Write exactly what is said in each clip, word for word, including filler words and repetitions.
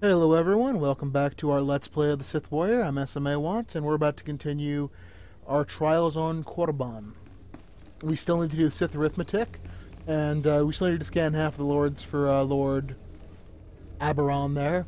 Hello everyone, welcome back to our Let's Play of the Sith Warrior. I'm S M A Wants, and we're about to continue our trials on Korriban. We still need to do Sith arithmetic, and uh, we still need to scan half the lords for uh, Lord Aberon there.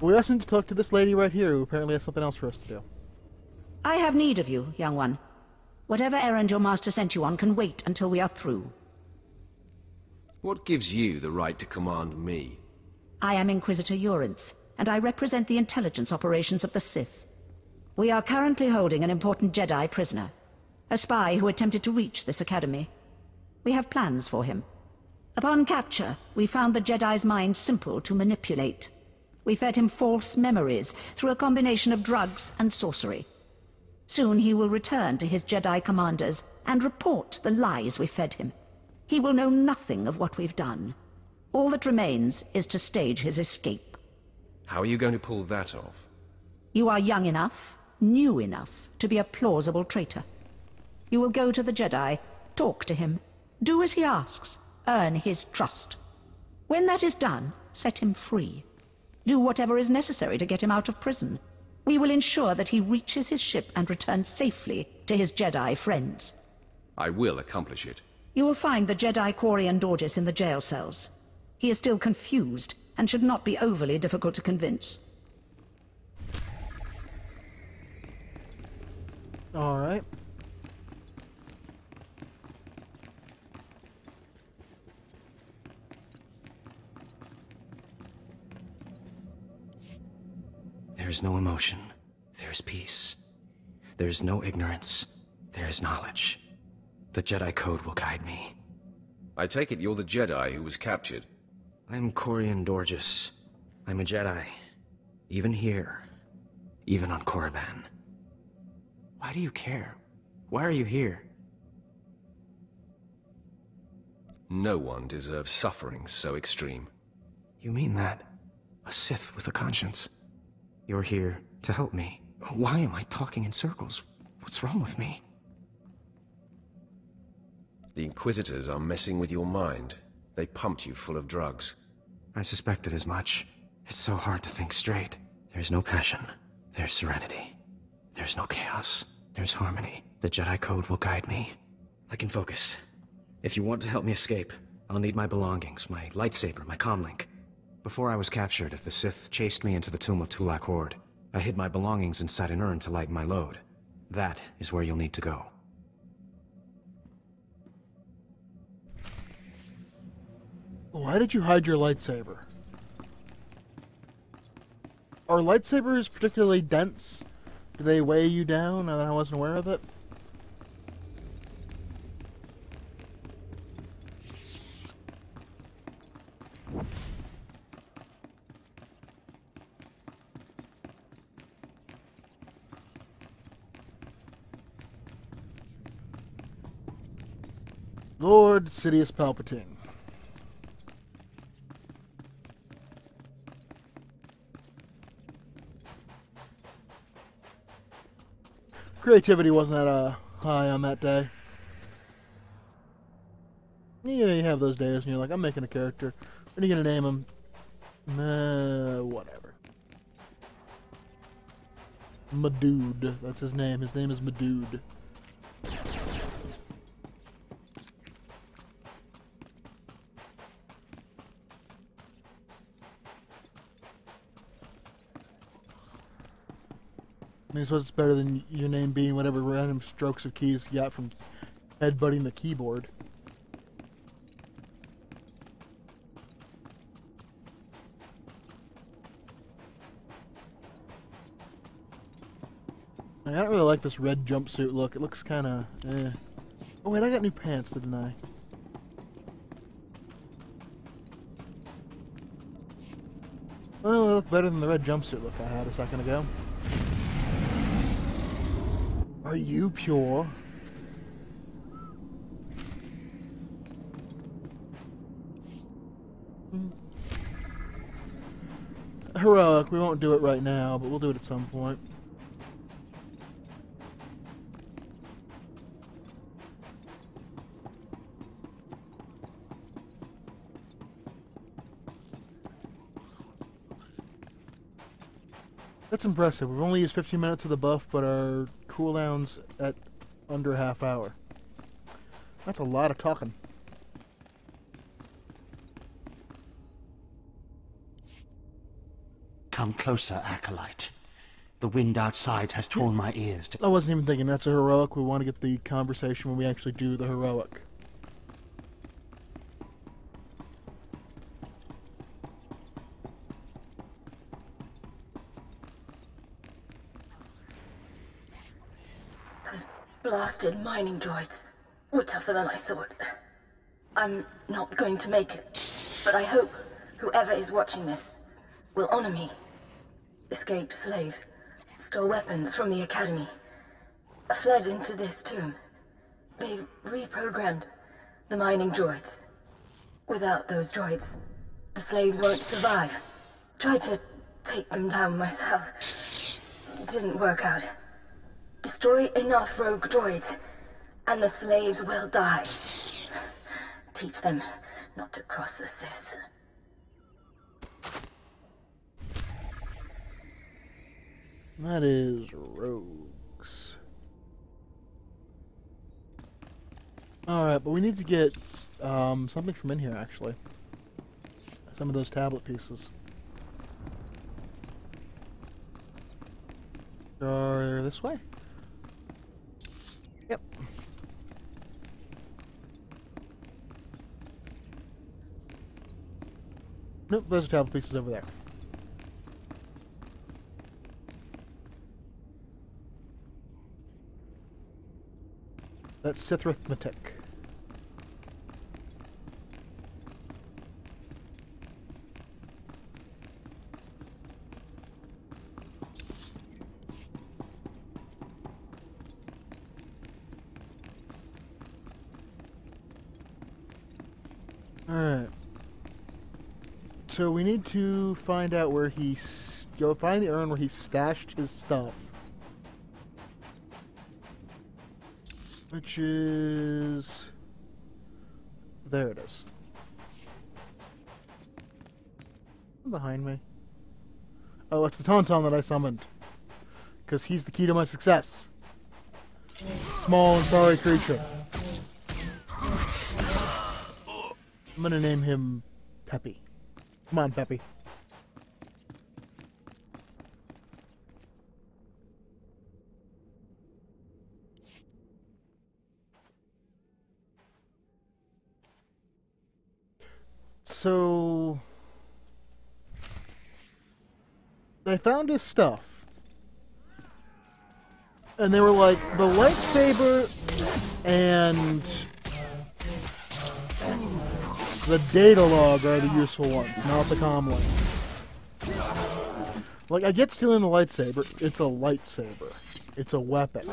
We also need to talk to this lady right here, who apparently has something else for us to do. I have need of you, young one. Whatever errand your master sent you on can wait until we are through. What gives you the right to command me? I am Inquisitor Yurinth, and I represent the intelligence operations of the Sith. We are currently holding an important Jedi prisoner, a spy who attempted to reach this academy. We have plans for him. Upon capture, we found the Jedi's mind simple to manipulate. We fed him false memories through a combination of drugs and sorcery. Soon he will return to his Jedi commanders and report the lies we fed him. He will know nothing of what we've done. All that remains is to stage his escape. How are you going to pull that off? You are young enough, new enough, to be a plausible traitor. You will go to the Jedi, talk to him, do as he asks, earn his trust. When that is done, set him free. Do whatever is necessary to get him out of prison. We will ensure that he reaches his ship and returns safely to his Jedi friends. I will accomplish it. You will find the Jedi Corrian Dorges in the jail cells. He is still confused, and should not be overly difficult to convince. All right. There is no emotion. There is peace. There is no ignorance. There is knowledge. The Jedi Code will guide me. I take it you're the Jedi who was captured. I'm Corrian Dorges. I'm a Jedi. Even here. Even on Korriban. Why do you care? Why are you here? No one deserves suffering so extreme. You mean that? A Sith with a conscience. You're here to help me. Why am I talking in circles? What's wrong with me? The Inquisitors are messing with your mind. They pumped you full of drugs. I suspected as much. It's so hard to think straight. There's no passion. There's serenity. There's no chaos. There's harmony. The Jedi Code will guide me. I can focus. If you want to help me escape, I'll need my belongings, my lightsaber, my comlink. Before I was captured, the Sith chased me into the tomb of Tulak Hord. I hid my belongings inside an urn to lighten my load. That is where you'll need to go. Why did you hide your lightsaber? Are lightsabers particularly dense? Do they weigh you down? I wasn't aware of it. Lord Sidious Palpatine. Creativity wasn't that uh, high on that day. You know, you have those days and you're like, I'm making a character. What are you going to name him? Uh, whatever. Madood. That's his name. His name is Madood. I mean, I suppose it's better than your name being whatever random strokes of keys you got from headbutting the keyboard. I don't really like this red jumpsuit look. It looks kind of eh. Oh wait, I got new pants, didn't I? Well, they look better than the red jumpsuit look I had a second ago. Are you pure? Mm. Heroic, we won't do it right now, but we'll do it at some point. That's impressive. We've only used fifteen minutes of the buff, but our cooldown's at under half hour. That's a lot of talking. Come closer, Acolyte. The wind outside has torn my ears to... I wasn't even thinking. That's a heroic. We want to get the conversation when we actually do the heroic. Those blasted mining droids were tougher than I thought. I'm not going to make it, but I hope whoever is watching this will honor me. Escaped slaves stole weapons from the academy. I fled into this tomb. They've reprogrammed the mining droids. Without those droids, the slaves won't survive. Tried to take them down myself. Didn't work out. Destroy enough rogue droids, and the slaves will die. Teach them not to cross the Sith. That is rogues. Alright, but we need to get um, something from in here, actually. Some of those tablet pieces. Or this way? Yep. Nope, those are tablet pieces over there. That's Sith arithmetic. All right. So we need to find out where he go find the urn where he stashed his stuff. Which is... there it is. Behind me. Oh, it's the Tauntaun that I summoned. Because he's the key to my success. Small and sorry creature. I'm gonna name him Peppy. Come on, Peppy. So, they found his stuff, and they were like, the lightsaber and the data log are the useful ones, not the comm one. Like, I get stealing the lightsaber, it's a lightsaber, it's a weapon.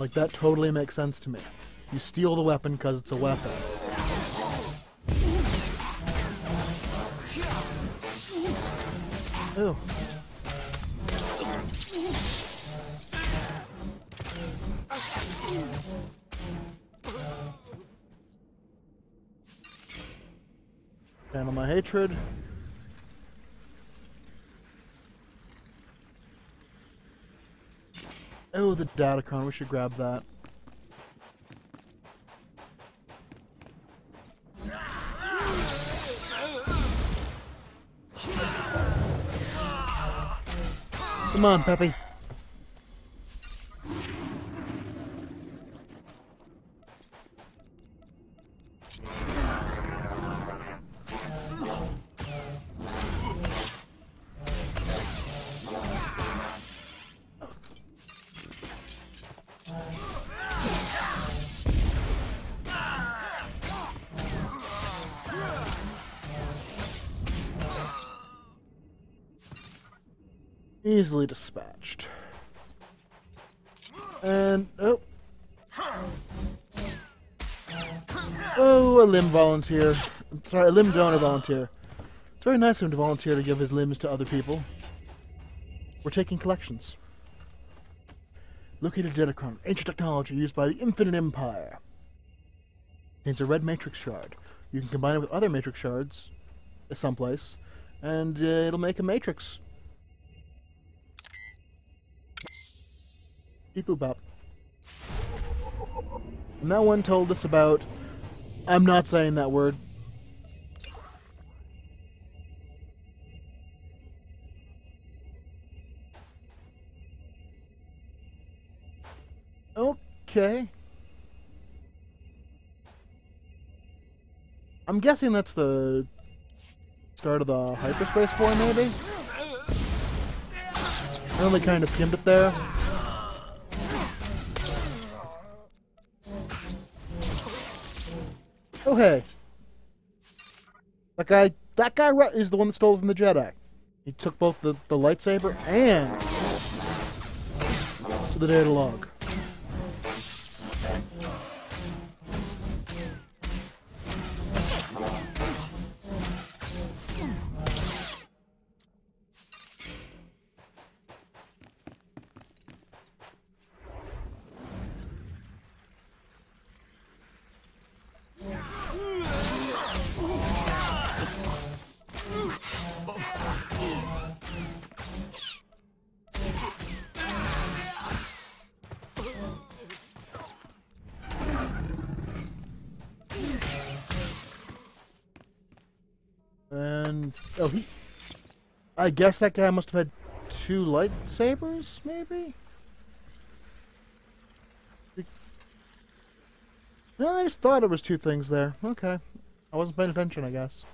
Like, that totally makes sense to me. You steal the weapon because it's a weapon. Ew. Channel my hatred. Oh, the Dedachron, we should grab that. Come on, Peppy. Easily dispatched. And oh, oh, a limb volunteer. I'm sorry, a limb donor volunteer. It's very nice of him to volunteer to give his limbs to other people. We're taking collections. Located Dedachron, ancient technology used by the Infinite Empire. It's a red matrix shard. You can combine it with other matrix shards someplace, and uh, it'll make a matrix. Beep-boop-bop. No one told us about... I'm not saying that word. Okay. I'm guessing that's the start of the hyperspace war, maybe? I only kind of skimmed it there. Oh, hey. That guy, that guy is the one that stole from the Jedi. He took both the, the lightsaber and the data log. Oh, he... I guess that guy must have had two lightsabers, maybe? No, I just thought it was two things there. Okay. I wasn't paying attention, I guess.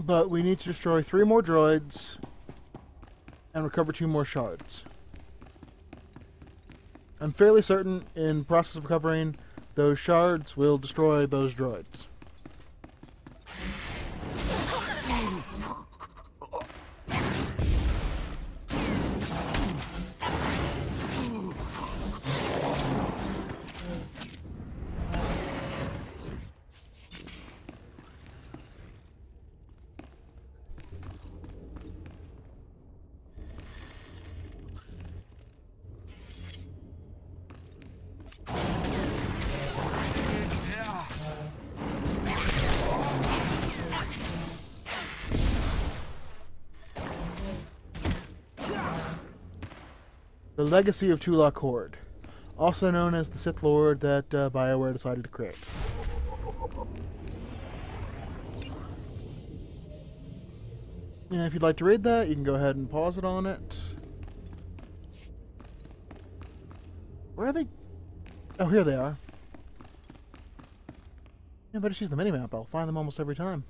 But we need to destroy three more droids and recover two more shards. I'm fairly certain, in the process of recovering, those shards will destroy those droids. The legacy of Tulak Hord, also known as the Sith Lord that uh, BioWare decided to create. And if you'd like to read that, you can go ahead and pause it on it. Where are they? Oh, here they are. Yeah, but she's the minimap. I'll find them almost every time.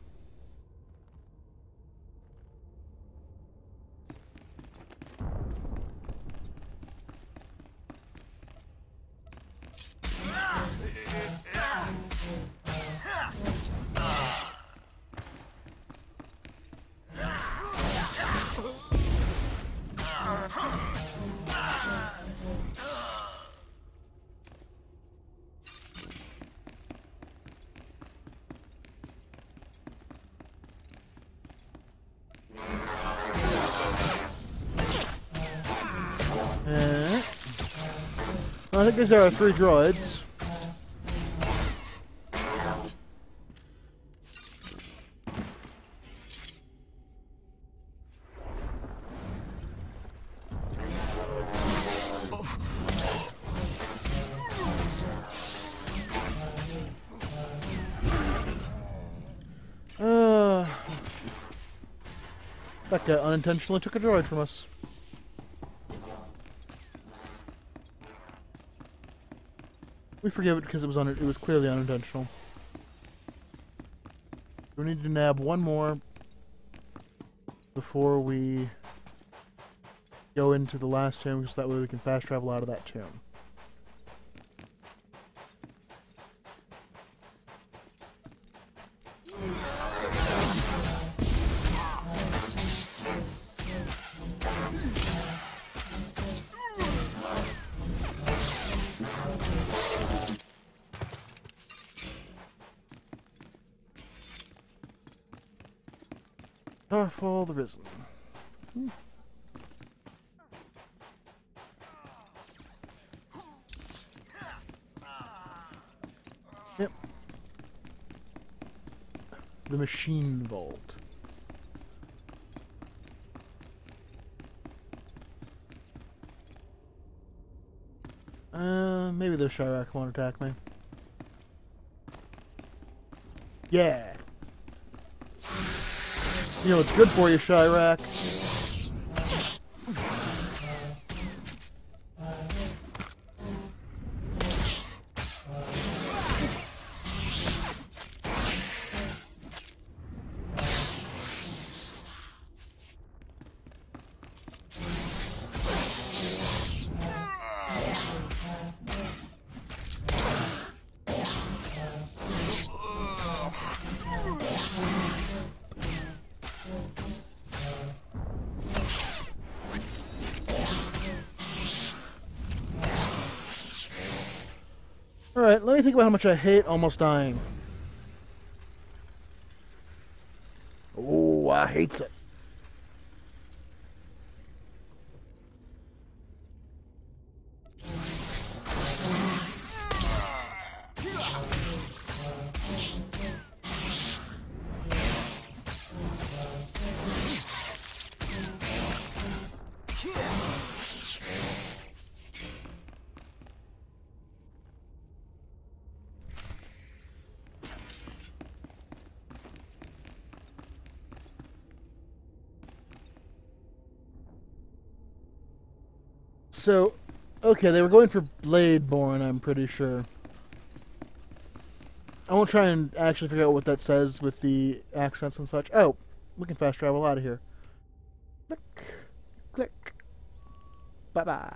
I think these are our three droids. Uh, that guy unintentionally took a droid from us. We forgive it because it was un it was clearly unintentional. We need to nab one more before we go into the last tomb, so that way we can fast travel out of that tomb. Powerful, the Risen. Hmm. Yep. The Machine Vault. Uh, maybe the Shyrak won't attack me. Yeah! You know, it's good for you, Shyrak. Alright, let me think about how much I hate almost dying. Oh, I hates it. So, okay, they were going for Bladeborn, I'm pretty sure. I won't try and actually figure out what that says with the accents and such. Oh, we can fast travel out of here. Click. Click. Bye-bye.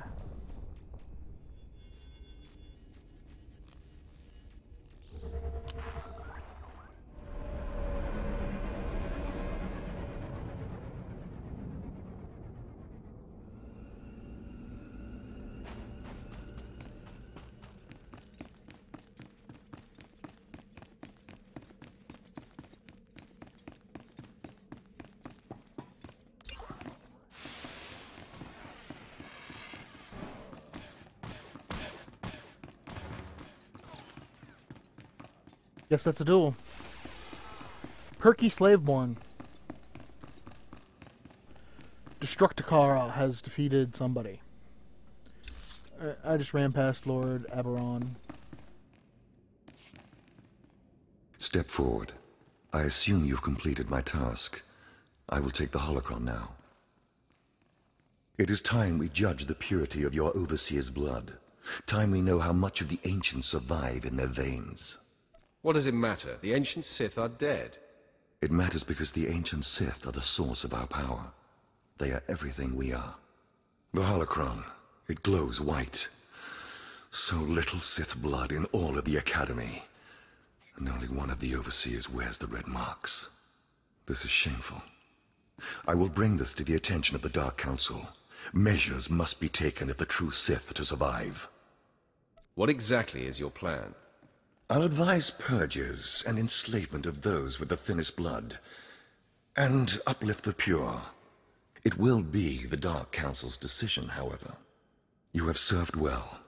Guess that's a duel. Perky Slaveborn. Destructicara has defeated somebody. I just ran past Lord Aberon. Step forward. I assume you've completed my task. I will take the holocron now. It is time we judge the purity of your overseer's blood. Time we know how much of the ancients survive in their veins. What does it matter? The ancient Sith are dead. It matters because the ancient Sith are the source of our power. They are everything we are. The holocron, it glows white. So little Sith blood in all of the Academy. And only one of the overseers wears the red marks. This is shameful. I will bring this to the attention of the Dark Council. Measures must be taken if the true Sith are to survive. What exactly is your plan? I'll advise purges and enslavement of those with the thinnest blood, and uplift the pure. It will be the Dark Council's decision, however. You have served well.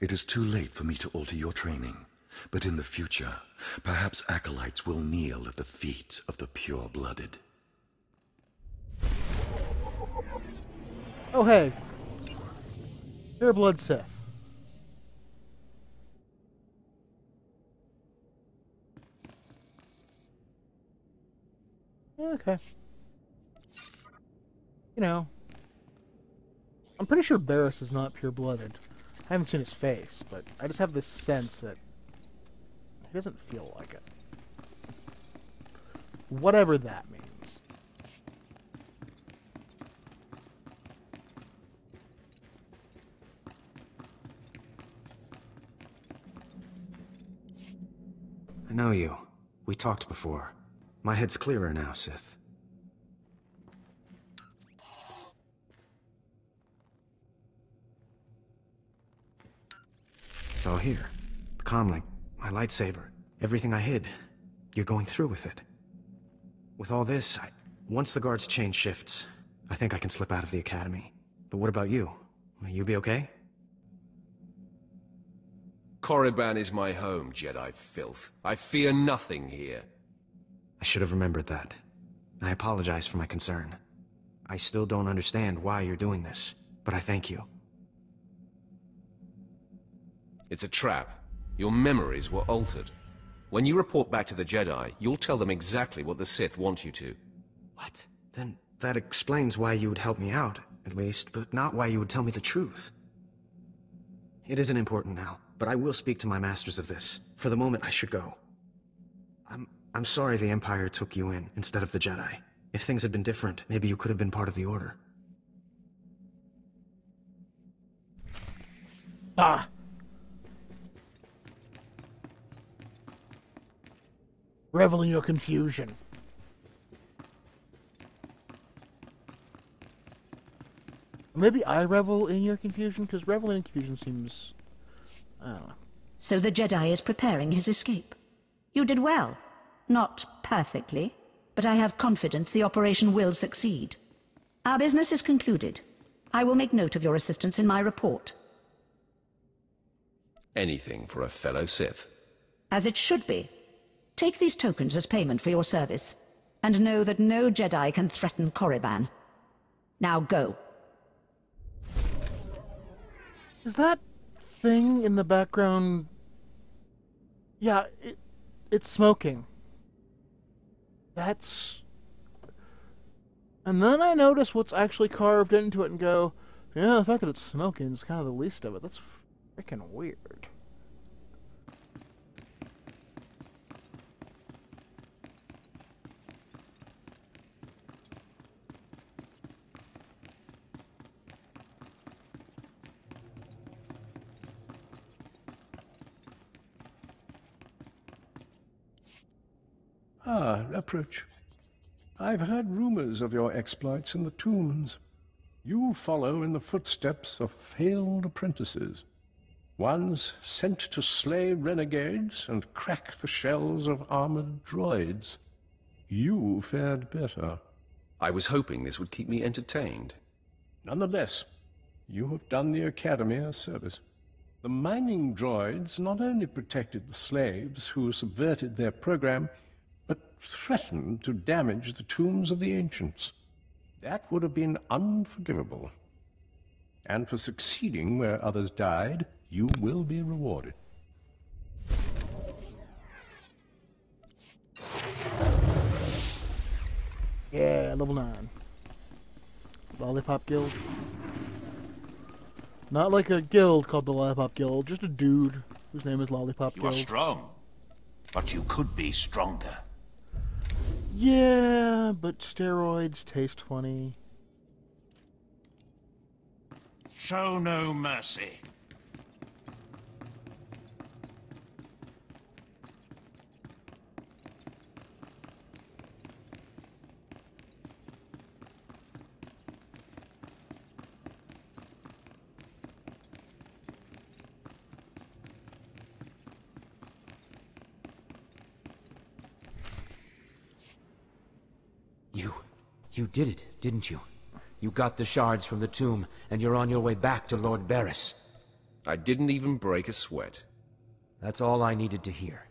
It is too late for me to alter your training, but in the future, perhaps acolytes will kneel at the feet of the pure-blooded. Oh, hey. Pure blood Sith. Okay. You know, I'm pretty sure Baras is not pure-blooded. I haven't seen his face, but I just have this sense that he doesn't feel like it. Whatever that means. I know you. We talked before. My head's clearer now, Sith. It's all here. The comlink, my lightsaber, everything I hid. You're going through with it. With all this, I, Once the guard's chain shifts, I think I can slip out of the academy. But what about you? Will you be okay? Korriban is my home, Jedi filth. I fear nothing here. I should have remembered that. I apologize for my concern. I still don't understand why you're doing this, but I thank you. It's a trap. Your memories were altered. When you report back to the Jedi, you'll tell them exactly what the Sith want you to. What? Then that explains why you would help me out, at least, but not why you would tell me the truth. It isn't important now, but I will speak to my masters of this. For the moment, I should go. I'm... I'm sorry the Empire took you in, instead of the Jedi. If things had been different, maybe you could have been part of the Order. Ah! Revel in your confusion. Maybe I revel in your confusion, because reveling in confusion seems... I don't know. So the Jedi is preparing his escape. You did well. Not perfectly, but I have confidence the operation will succeed. Our business is concluded. I will make note of your assistance in my report. Anything for a fellow Sith. As it should be. Take these tokens as payment for your service, and know that no Jedi can threaten Korriban. Now go. Is that thing in the background... Yeah, it, it's smoking. That's... And then I notice what's actually carved into it and go, yeah, the fact that it's smoking is kind of the least of it. That's freaking weird. Ah, approach. I've heard rumors of your exploits in the tombs. You follow in the footsteps of failed apprentices, ones sent to slay renegades and crack the shells of armored droids. You fared better. I was hoping this would keep me entertained. Nonetheless, you have done the Academy a service. The mining droids not only protected the slaves who subverted their program, but threatened to damage the tombs of the ancients. That would have been unforgivable. And for succeeding where others died, you will be rewarded. Yeah, level nine. Lollipop Guild. Not like a guild called the Lollipop Guild, just a dude whose name is Lollipop Guild. You are strong, but you could be stronger. Yeah, but steroids taste funny. Show no mercy. You did it, didn't you? You got the shards from the tomb, and you're on your way back to Lord Baras. I didn't even break a sweat. That's all I needed to hear.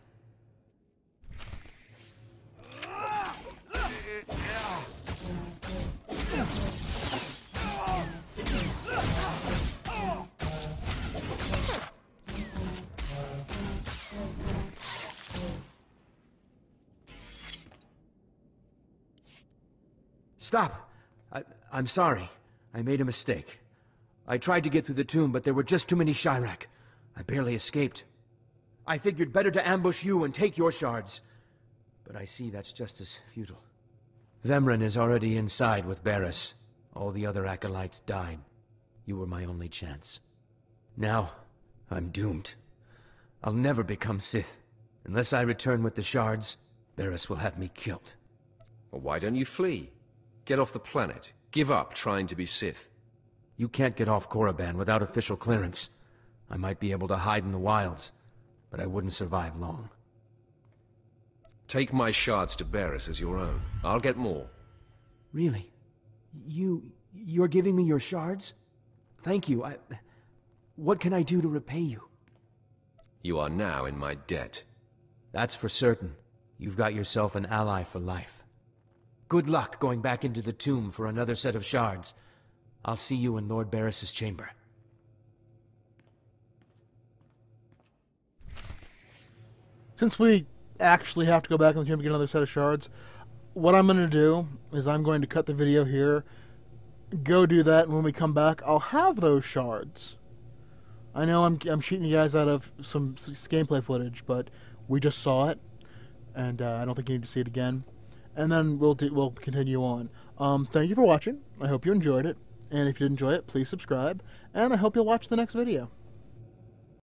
Stop! I, I'm sorry. I made a mistake. I tried to get through the tomb, but there were just too many Shyrak. I barely escaped. I figured better to ambush you and take your shards. But I see that's just as futile. Vemrin is already inside with Baras. All the other acolytes died. You were my only chance. Now, I'm doomed. I'll never become Sith. Unless I return with the shards, Baras will have me killed. Well, why don't you flee? Get off the planet. Give up trying to be Sith. You can't get off Korriban without official clearance. I might be able to hide in the wilds, but I wouldn't survive long. Take my shards to Baras as your own. I'll get more. Really? You... you're giving me your shards? Thank you. I... What can I do to repay you? You are now in my debt. That's for certain. You've got yourself an ally for life. Good luck going back into the tomb for another set of shards. I'll see you in Lord Barris's chamber. Since we actually have to go back in the chamber to get another set of shards, what I'm going to do is I'm going to cut the video here, go do that, and when we come back, I'll have those shards. I know I'm, I'm cheating you guys out of some gameplay footage, but we just saw it, and uh, I don't think you need to see it again. And then we'll, do, we'll continue on. Um, thank you for watching. I hope you enjoyed it. And if you did enjoy it, please subscribe. And I hope you'll watch the next video.